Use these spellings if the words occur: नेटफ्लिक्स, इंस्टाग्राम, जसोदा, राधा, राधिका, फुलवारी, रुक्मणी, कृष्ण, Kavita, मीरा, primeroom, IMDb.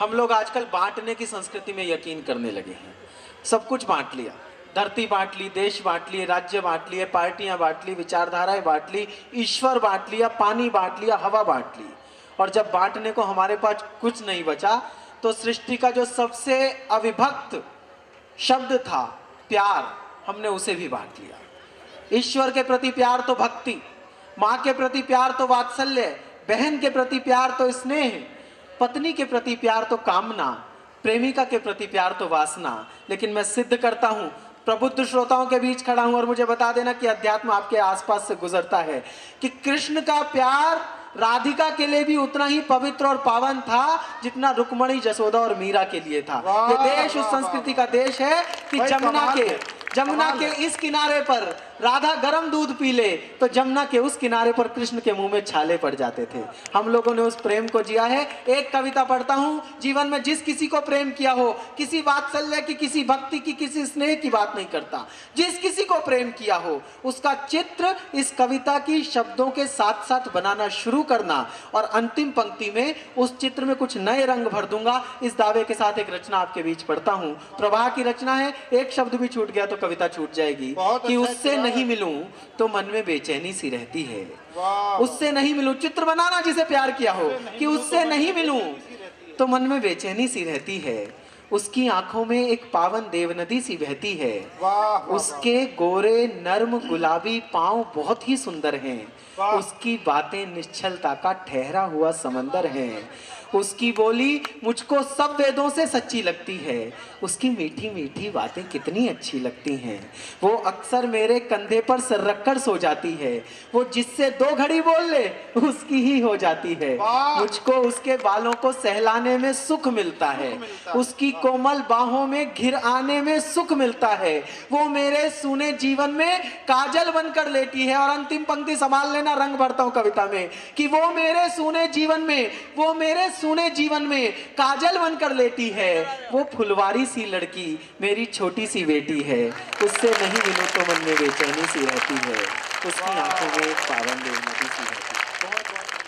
हम लोग आजकल बांटने की संस्कृति में यकीन करने लगे हैं। सब कुछ बांट लिया, धरती बांट ली, देश बांट लिए, राज्य बांट लिए, पार्टियां बांट ली, विचारधाराएं बांट ली, ईश्वर बांट लिया, पानी बांट लिया, हवा बांट ली। और जब बांटने को हमारे पास कुछ नहीं बचा तो सृष्टि का जो सबसे अविभक्त शब्द था प्यार, हमने उसे भी बांट लिया। ईश्वर के प्रति प्यार तो भक्ति, माँ के प्रति प्यार तो वात्सल्य, बहन के प्रति प्यार तो स्नेह, पत्नी के प्रति प्यार तो कामना, प्रेमिका के प्रति प्यार तो वासना। लेकिन मैं सिद्ध करता हूँ, प्रबुद्ध श्रोताओं के बीच खड़ा हूँ और मुझे बता देना कि अध्यात्म आपके आसपास से गुजरता है कि कृष्ण का प्यार राधिका के लिए भी उतना ही पवित्र और पावन था जितना रुक्मणी, जसोदा और मीरा के लिए था। ये देश उस संस्कृति का देश है कि जमुना के इस किनारे पर राधा गरम दूध पी ले तो जमुना के उस किनारे पर कृष्ण के मुंह में छाले पड़ जाते थे। हम लोगों ने उस प्रेम को जिया है। एक कविता पढ़ता हूँ, जीवन में जिस किसी को प्रेम किया हो, किसी वात्सल्य की, किसी भक्ति की, किसी स्नेह की बात नहीं करता, जिस किसी को प्रेम किया हो उसका चित्र इस कविता की शब्दों के साथ साथ बनाना शुरू करना। और अंतिम पंक्ति में उस चित्र में कुछ नए रंग भर दूंगा, इस दावे के साथ एक रचना आपके बीच पढ़ता हूँ। प्रवाह की रचना है, एक शब्द भी छूट गया तो कविता छूट जाएगी। कि उससे नहीं मिलूं तो मन में बेचैनी सी रहती है, उससे नहीं मिलूं, चित्र बनाना जिसे प्यार किया हो, कि उससे नहीं मिलूं तो मन में बेचैनी सी रहती है, उसकी आंखों में एक पावन देवनदी सी बहती है, उसके गोरे नर्म गुलाबी पांव बहुत ही सुंदर हैं, उसकी बातें निश्चलता का ठहरा हुआ समंदर हैं, उसकी बोली मुझको सब वेदों से सच्ची लगती है, उसकी मीठी मीठी बातें कितनी अच्छी लगती हैं, वो अक्सर मेरे कंधे पर सर रखकर सो जाती है, वो जिससे दो घड़ी बोल ले उसकी ही हो जाती है, मुझको उसके बालों को सहलाने में सुख मिलता है, उसकी कोमल बाहों में घिर आने में सुख मिलता है, वो मेरे सूने जीवन में काजल बनकर लेटी है। और अंतिम पंक्ति संभाल लेना, रंग भरता हूँ कविता में, कि वो मेरे सूने जीवन में, वो मेरे सुने जीवन में काजल बनकर लेटी है, वो फुलवारी सी लड़की मेरी छोटी सी बेटी है, उससे नहीं मिलूं तो मन में बेचैनी सी रहती है, उसकी आंखों में एक पावन देवनदी सी रहती है।